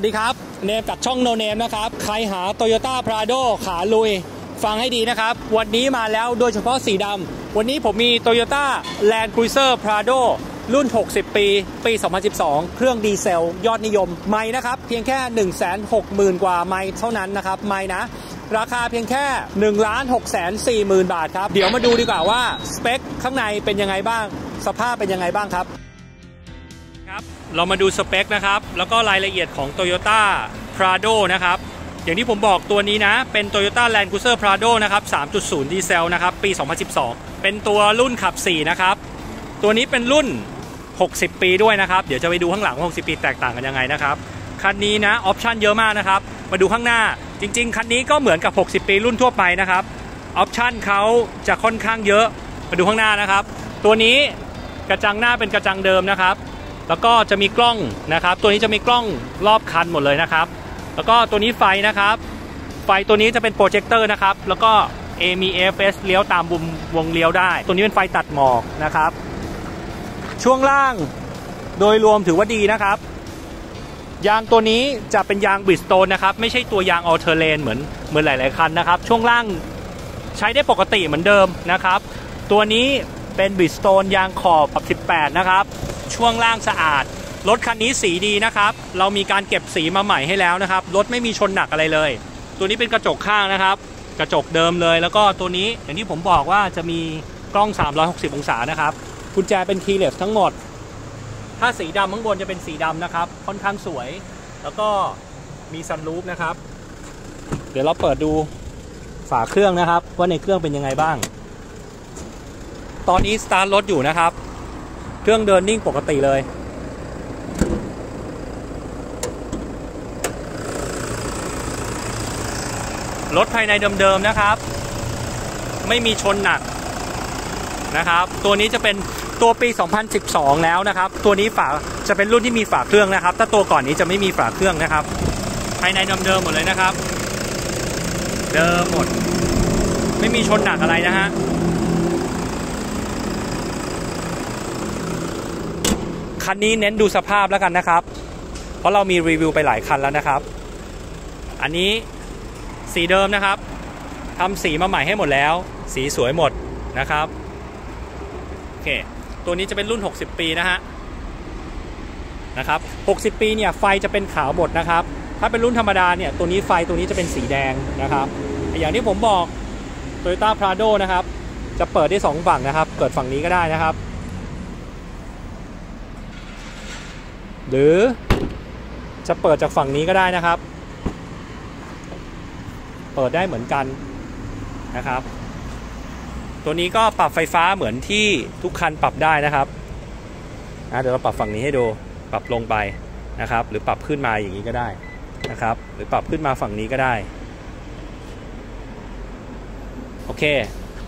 วัสดีครับเนมจากช่องโนเนมนะครับใครหา Toyota Prado ขาลุยฟังให้ดีนะครับวันนี้มาแล้วโดยเฉพาะสีดำวันนี้ผมมี Toyota Land Cruiser Prado รุ่น60ปี2012เครื่องดีเซลยอดนิยมไมล์นะครับเพียงแค่ 160,000 กว่าไมล์เท่านั้นนะครับไมล์นะราคาเพียงแค่ 1,640,000 บาทครับเดี๋ยวมาดูดีกว่าว่าสเปคข้างในเป็นยังไงบ้างสภาพเป็นยังไงบ้างครับเรามาดูสเปคนะครับแล้วก็รายละเอียดของ Toyota Prado นะครับอย่างที่ผมบอกตัวนี้นะเป็น Toyota Land Cruiser Prado นะครับ 3.0 ดีเซลนะครับปี2012เป็นตัวรุ่นขับ4นะครับตัวนี้เป็นรุ่น60ปีด้วยนะครับเดี๋ยวจะไปดูข้างหลังว่า60ปีแตกต่างกันยังไงนะครับคันนี้นะออปชั่นเยอะมากนะครับมาดูข้างหน้าจริงๆคันนี้ก็เหมือนกับ60ปีรุ่นทั่วไปนะครับออปชั่นเขาจะค่อนข้างเยอะมาดูข้างหน้านะครับตัวนี้กระจังหน้าเป็นกระจังเดิมนะครับแล้วก็จะมีกล้องนะครับตัวนี้จะมีกล้องรอบคันหมดเลยนะครับแล้วก็ตัวนี้ไฟนะครับไฟตัวนี้จะเป็นโปรเจคเตอร์นะครับแล้วก็มี AFS เลี้ยวตามมุมวงเลี้ยวได้ตัวนี้เป็นไฟตัดหมอกนะครับช่วงล่างโดยรวมถือว่าดีนะครับยางตัวนี้จะเป็นยาง Bridgestone นะครับไม่ใช่ตัวยางออเทอร์เลนเหมือนหลายๆคันนะครับช่วงล่างใช้ได้ปกติเหมือนเดิมนะครับตัวนี้เป็น Bridgestone ยางขอบ18นะครับช่วงล่างสะอาดรถคันนี้สีดีนะครับเรามีการเก็บสีมาใหม่ให้แล้วนะครับรถไม่มีชนหนักอะไรเลยตัวนี้เป็นกระจกข้างนะครับกระจกเดิมเลยแล้วก็ตัวนี้อย่างที่ผมบอกว่าจะมีกล้อง360องศานะครับกุญแจเป็นคีย์เลสทั้งหมดถ้าสีดำข้างบนจะเป็นสีดำนะครับค่อนข้างสวยแล้วก็มีซันรูฟนะครับเดี๋ยวเราเปิดดูฝาเครื่องนะครับว่าในเครื่องเป็นยังไงบ้างตอนนี้สตาร์ทรถอยู่นะครับเครื่องเดินนิ่งปกติเลยรถภายในเดิมๆนะครับไม่มีชนหนักนะครับตัวนี้จะเป็นตัวปี2012แล้วนะครับตัวนี้ฝาจะเป็นรุ่นที่มีฝาเครื่องนะครับถ้าตัวก่อนนี้จะไม่มีฝาเครื่องนะครับภายในเดิมๆหมดเลยนะครับเดิมหมดไม่มีชนหนักอะไรนะฮะคันนี้เน้นดูสภาพแล้วกันนะครับเพราะเรามีรีวิวไปหลายคันแล้วนะครับอันนี้สีเดิมนะครับทำสีมาใหม่ให้หมดแล้วสีสวยหมดนะครับโอเคตัวนี้จะเป็นรุ่น60ปีนะฮะนะครับ60ปีเนี่ยไฟจะเป็นขาวหมดนะครับถ้าเป็นรุ่นธรรมดาเนี่ยตัวนี้ไฟตัวนี้จะเป็นสีแดงนะครับอย่างที่ผมบอก Toyota Prado นะครับจะเปิดได้2ฝั่งนะครับเปิดฝั่งนี้ก็ได้นะครับหรือจะเปิดจากฝั่งนี้ก็ได้นะครับเปิดได้เหมือนกันนะครับตัวนี้ก็ปรับไฟฟ้าเหมือนที่ทุกคันปรับได้นะครับเดี๋ยวเราปรับฝั่งนี้ให้ดูปรับลงไปนะครับหรือปรับขึ้นมาอย่างนี้ก็ได้นะครับหรือปรับขึ้นมาฝั่งนี้ก็ได้โอเค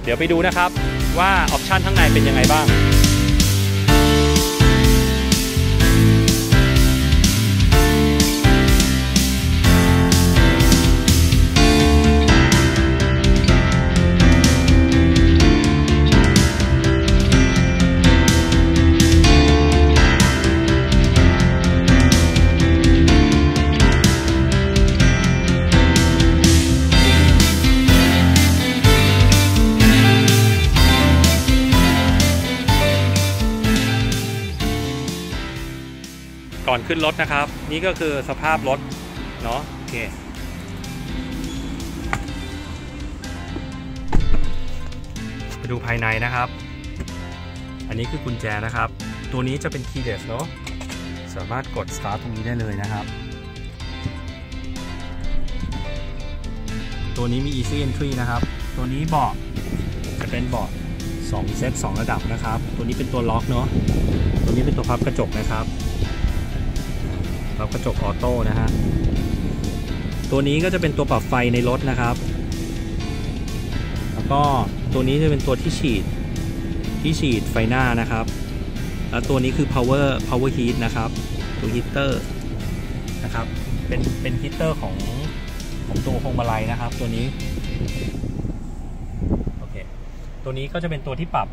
เดี๋ยวไปดูนะครับว่าออปชันข้างในเป็นยังไงบ้างก่อนขึ้นรถนะครับนี่ก็คือสภาพรถเนาะโอเคไปดูภายในนะครับอันนี้คือกุญแจนะครับตัวนี้จะเป็นคีย์เลสเนาะสามารถกดสตาร์ทตรงนี้ได้เลยนะครับตัวนี้มี Easy Entry นะครับตัวนี้เบาะจะเป็นเบาะ2เซต2ระดับนะครับตัวนี้เป็นตัวล็อกเนาะตัวนี้เป็นตัวพับกระจกนะครับกระจกออโต้นะฮะตัวนี้ก็จะเป็นตัวปรับไฟในรถนะครับแล้วก็ตัวนี้จะเป็นตัวที่ฉีดไฟหน้านะครับแล้วตัวนี้คือ power heat นะครับตัวฮีตเตอร์นะครับเป็นฮีตเตอร์ของตัวพวงมาลัยนะครับตัวนี้โอเคตัวนี้ก็จะเป็นตัวที่ปรับ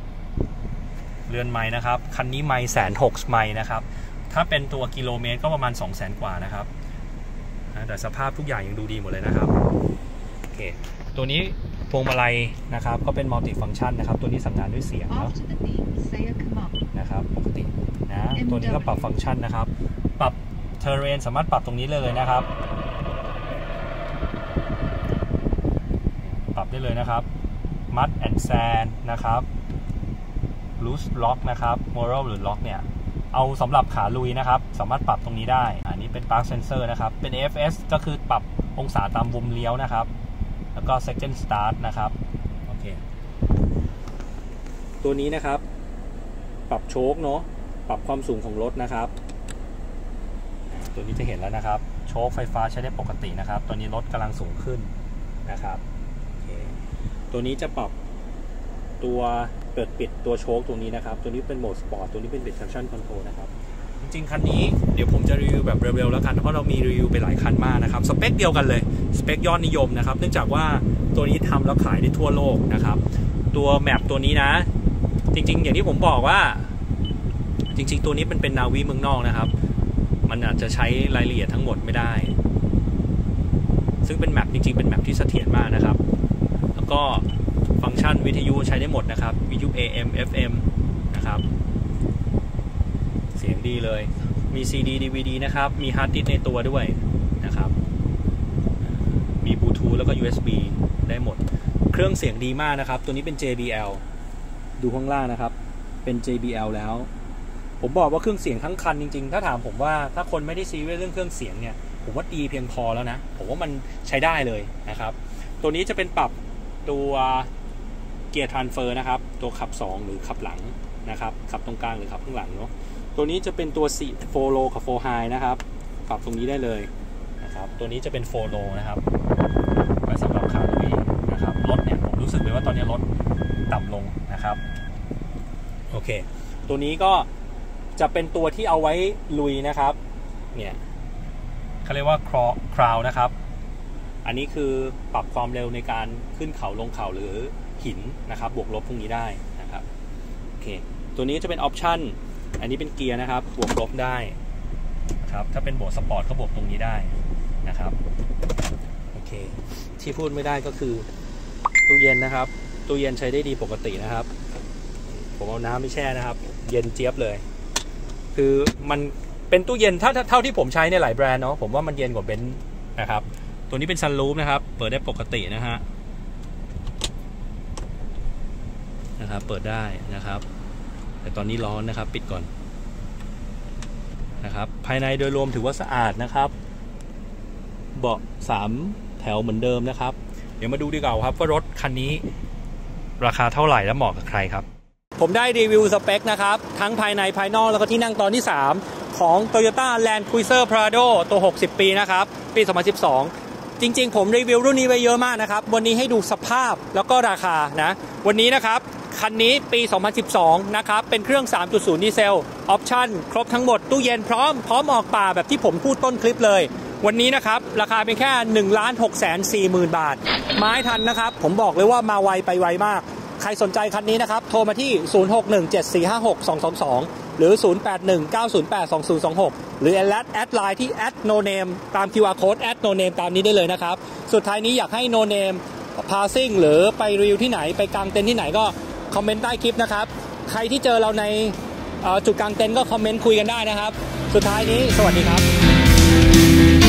เรือนไม้นะครับคันนี้ไม้160,000 ไมล์นะครับถ้าเป็นตัวกิโลเมตรก็ประมาณ 200,000 กว่านะครับ แต่สภาพทุกอย่างยังดูดีหมดเลยนะครับโอเคตัวนี้พวงมาลัยนะครับก็เป็นมัลติฟังก์ชันนะครับตัวนี้สั่งงานด้วยเสียงเนาะนะครับปกตินะตัวนี้ก็ปรับฟังก์ชันนะครับปรับเทอร์เรนสามารถปรับตรงนี้เลยนะครับปรับได้เลยนะครับมัดแอนด์แซนนะครับลูสล็อกนะครับมอรัลหรือล็อกเนี่ยเอาสำหรับขาลุยนะครับสามารถปรับตรงนี้ได้อันนี้เป็นปาร์คเซนเซอร์นะครับเป็น AFS ก็คือปรับองศาตามวงเลี้ยวนะครับแล้วก็ second start นะครับโอเคตัวนี้นะครับปรับโชคเนาะปรับความสูงของรถนะครับตัวนี้จะเห็นแล้วนะครับโชคไฟฟ้าใช้ได้ปกตินะครับตัวนี้รถกำลังสูงขึ้นนะครับตัวนี้จะปรับตัวเปิดปิดตัวโชคตรงนี้นะครับตัวนี้เป็นโหมดสปอร์ตตัวนี้เป็นtraction controlนะครับจริงๆคันนี้เดี๋ยวผมจะรีวิวแบบเร็วๆแล้วกันเพราะเรามีรีวิวไปหลายคันมากนะครับสเปคเดียวกันเลยสเปคยอดนิยมนะครับเนื่องจากว่าตัวนี้ทำแล้วขายได้ทั่วโลกนะครับตัวแมปตัวนี้นะจริงๆอย่างที่ผมบอกว่าจริงๆตัวนี้มันเป็นนาวีเมืองนอกนะครับมันอาจจะใช้รายละเอียดทั้งหมดไม่ได้ซึ่งเป็นแมปจริงๆเป็นแมปที่เสถียรมากนะครับแล้วก็ฟังก์ชันวิทยุใช้ได้หมดนะครับวิทยุ AM FM นะครับเสียงดีเลยมี CD DVD นะครับมีฮาร์ดดิสก์ในตัวด้วยนะครับมีบลูทูธแล้วก็ USB ได้หมดเครื่องเสียงดีมากนะครับตัวนี้เป็น JBL ดูข้างล่างนะครับเป็น JBL แล้วผมบอกว่าเครื่องเสียงทั้งคันจริงๆถ้าถามผมว่าถ้าคนไม่ได้ซีเรียสเรื่องเครื่องเสียงเนี่ยผมว่าดีเพียงพอแล้วนะผมว่ามันใช้ได้เลยนะครับตัวนี้จะเป็นปรับตัวเกียร์ทรานสเฟอร์นะครับตัวขับ2หรือขับหลังนะครับขับตรงกลางหรือขับข้างหลังเนาะตัวนี้จะเป็นตัว4 4 low กับ4 high นะครับปรับตรงนี้ได้เลยนะครับตัวนี้จะเป็น4 low นะครับไว้สำหรับขาลุยนะครับรถเนี่ยผมรู้สึกเลยว่าตอนนี้รถต่ำลงนะครับโอเคตัวนี้ก็จะเป็นตัวที่เอาไว้ลุยนะครับเนี่ยเขาเรียกว่าคราวนะครับอันนี้คือปรับความเร็วในการขึ้นเขาลงเขาหรือหินนะครับบวกลบพวกนี้ได้นะครับโอเคตัวนี้จะเป็นออปชั่นอันนี้เป็นเกียร์นะครับบวกลบได้ครับถ้าเป็นโหมดสปอร์ตก็บวกตรงนี้ได้นะครับโอเคที่พูดไม่ได้ก็คือตู้เย็นนะครับตู้เย็นใช้ได้ดีปกตินะครับผมเอาน้ำไม่แช่นะครับเย็นเจี๊ยบเลยคือมันเป็นตู้เย็นถ้าเท่าที่ผมใช้ในหลายแบรนด์เนาะผมว่ามันเย็นกว่าเบนซ์นะครับตัวนี้เป็นซันรูฟนะครับเปิดได้ปกตินะฮะนะครับเปิดได้นะครับแต่ตอนนี้ร้อนนะครับปิดก่อนนะครับภายในโดยรวมถือว่าสะอาดนะครับเบาะ3แถวเหมือนเดิมนะครับเดี๋ยวมาดูดีกว่าครับว่ารถคันนี้ราคาเท่าไหร่และเหมาะกับใครครับผมได้รีวิวสเปคนะครับทั้งภายในภายนอกแล้วก็ที่นั่งตอนที่3ของ Toyota Land Cruiser Prado ตัว 60 ปีนะครับปี2012จริงๆผมรีวิวรุ่นนี้ไปเยอะมากนะครับวันนี้ให้ดูสภาพแล้วก็ราคานะวันนี้นะครับคันนี้ปี2012นะครับเป็นเครื่อง 3.0 ดีเซลออปชั่นครบทั้งหมดตู้เย็นพร้อมออกป่าแบบที่ผมพูดต้นคลิปเลยวันนี้นะครับราคาเป็นแค่ 1,640,000 บาทไม้ทันนะครับผมบอกเลยว่ามาไวไปไวมากใครสนใจคันนี้นะครับโทรมาที่0617456222หรือ0819082026หรือแอดไลน์ที่ @noname ตาม QR code @noname ตามนี้ได้เลยนะครับสุดท้ายนี้อยากให้ noname passing หรือไปรีวิวที่ไหนไปกางเต็นท์ที่ไหนก็คอมเมนต์ใต้คลิปนะครับใครที่เจอเราในจุดกางเต็นท์ก็คอมเมนต์คุยกันได้นะครับสุดท้ายนี้สวัสดีครับ